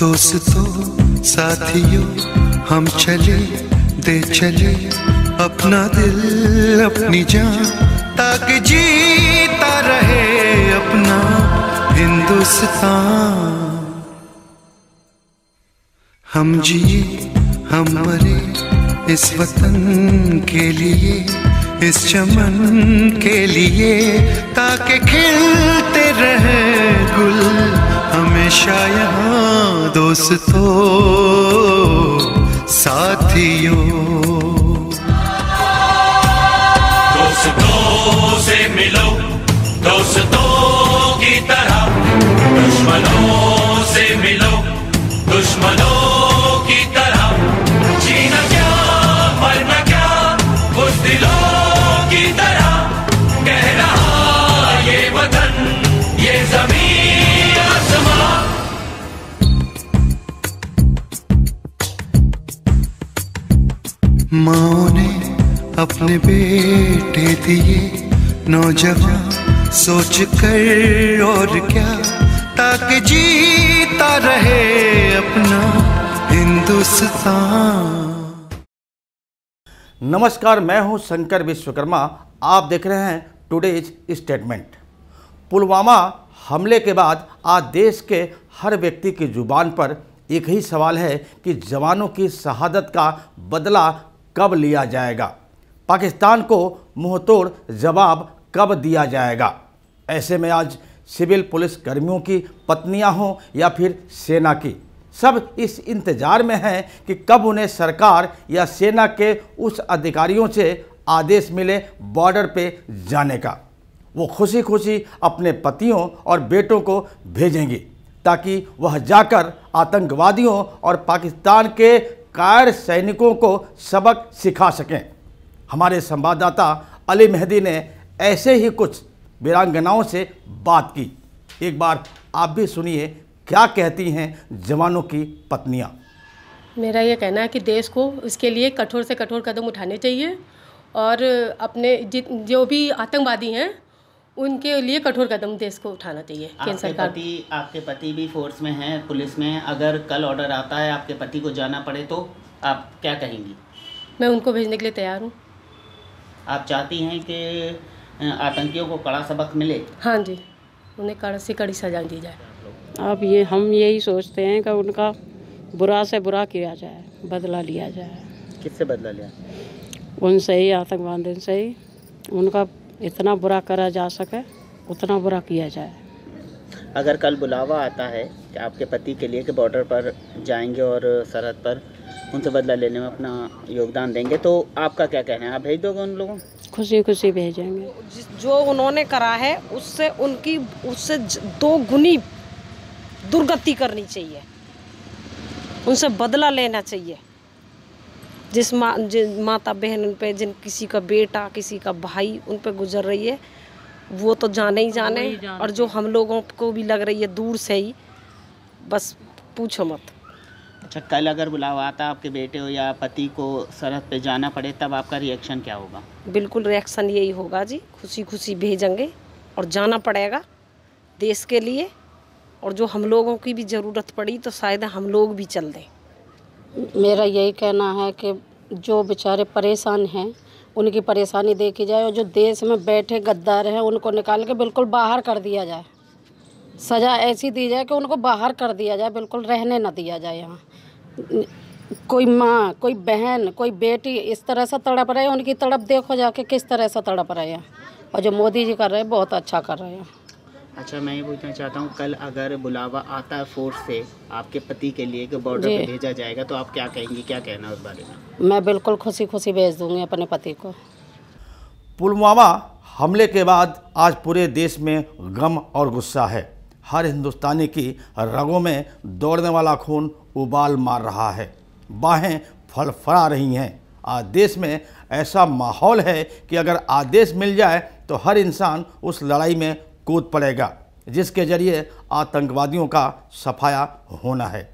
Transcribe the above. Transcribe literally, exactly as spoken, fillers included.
दोस्तों साथियों हम चले दे चले अपना दिल अपनी जान ताकि जीता रहे अपना हिंदुस्तान। हम जिए हम मरे इस वतन के लिए इस चमन के लिए ताकि खिलते रहे गुल हमेशा यहाँ। दोस्तों साथियों दोस्तों से मिलो दोस्तों की तरह, दुश्मनों से मिलो दुश्मनों की तरह, जीना क्या मरना क्या उस दिलों की तरह, कह रहा ये वतन ये जमीन आसमां। माँ ने अपने बेटे दिए नौजवान सोच कर और क्या, ताकि जीता रहे अपना हिंदुस्तान। नमस्कार, मैं हूं शंकर विश्वकर्मा। आप देख रहे हैं टुडेज स्टेटमेंट। पुलवामा हमले के बाद आज देश के हर व्यक्ति की जुबान पर एक ही सवाल है कि जवानों की शहादत का बदला कब लिया जाएगा, पाकिस्तान को मुंहतोड़ जवाब कब दिया जाएगा। ऐसे में आज सिविल पुलिस कर्मियों की पत्नियां हों या फिर सेना की, सब इस इंतज़ार में हैं कि कब उन्हें सरकार या सेना के उस अधिकारियों से आदेश मिले बॉर्डर पे जाने का। वो खुशी खुशी अपने पतियों और बेटों को भेजेंगी ताकि वह जाकर आतंकवादियों और पाकिस्तान के कार सैनिकों को सबक सिखा सकें। हमारे संवाददाता अली मेहदी ने ऐसे ही कुछ वीरांगनाओं से बात की। एक बार आप भी सुनिए क्या कहती हैं जवानों की पत्नियां। मेरा ये कहना है कि देश को इसके लिए कठोर से कठोर कदम उठाने चाहिए और अपने जो भी आतंकवादी हैं उनके लिए कठोर कदम देश को उठाना चाहिए। केंद्र सरकार, पति आपके पति भी फोर्स में हैं, पुलिस में, अगर कल ऑर्डर आता है आपके पति को जाना पड़े तो आप क्या कहेंगी? मैं उनको भेजने के लिए तैयार हूँ। आप चाहती हैं कि आतंकियों को कड़ा सबक मिले? हाँ जी, उन्हें कड़ी से कड़ी सजा दी जाए। अब ये हम यही सोचते हैं कि उनका बुरा से बुरा किया जाए, बदला लिया जाए। किससे बदला लिया? उनसे ही, आतंकवादियों से ही। उनका इतना बुरा करा जा सके उतना बुरा किया जाए। अगर कल बुलावा आता है कि आपके पति के लिए कि बॉर्डर पर जाएंगे और सरहद पर उनसे बदला लेने में अपना योगदान देंगे, तो आपका क्या कहना है? आप भेज दोगे उन लोगों? खुशी खुशी भेजेंगे। जो उन्होंने करा है उससे उनकी उससे दो गुनी दुर्गति करनी चाहिए, उनसे बदला लेना चाहिए। जिस माँ जिन माता बहन उन पर, जिन किसी का बेटा किसी का भाई उन पर गुजर रही है वो तो जाने ही जाने, जाने और जो हम लोगों को भी लग रही है दूर से ही, बस पूछो मत। अच्छा, कल अगर बुलावा आता आपके बेटे हो या पति को सरहद पे जाना पड़े तब आपका रिएक्शन क्या होगा? बिल्कुल रिएक्शन यही होगा जी, खुशी खुशी भेजेंगे और जाना पड़ेगा देश के लिए। और जो हम लोगों की भी ज़रूरत पड़ी तो शायद हम लोग भी चल दें। मेरा यही कहना है कि जो बेचारे परेशान हैं उनकी परेशानी देखी जाए और जो देश में बैठे गद्दार हैं उनको निकाल के बिल्कुल बाहर कर दिया जाए। सज़ा ऐसी दी जाए कि उनको बाहर कर दिया जाए, बिल्कुल रहने ना दिया जाए यहाँ। कोई माँ कोई बहन कोई बेटी इस तरह से तड़प रहे हैं, उनकी तड़प देखो जाके किस तरह से तड़प रहे हैं। और जो मोदी जी कर रहे हैं बहुत अच्छा कर रहे हैं। अच्छा, मैं ये पूछना चाहता हूँ, कल अगर बुलावा आता है फोर्स से आपके पति के लिए कि बॉर्डर पे भेजा जाएगा तो आप क्या कहेंगी, क्या कहना उस बारे में? मैं बिल्कुल खुशी खुशी भेज दूँगी अपने पति को। पुलवामा हमले के बाद आज पूरे देश में गम और गुस्सा है। हर हिंदुस्तानी की रगों में दौड़ने वाला खून उबाल मार रहा है, बाहें फड़फड़ा रही हैं। आज देश में ऐसा माहौल है कि अगर आदेश मिल जाए तो हर इंसान उस लड़ाई में कूद पड़ेगा जिसके जरिए आतंकवादियों का सफाया होना है।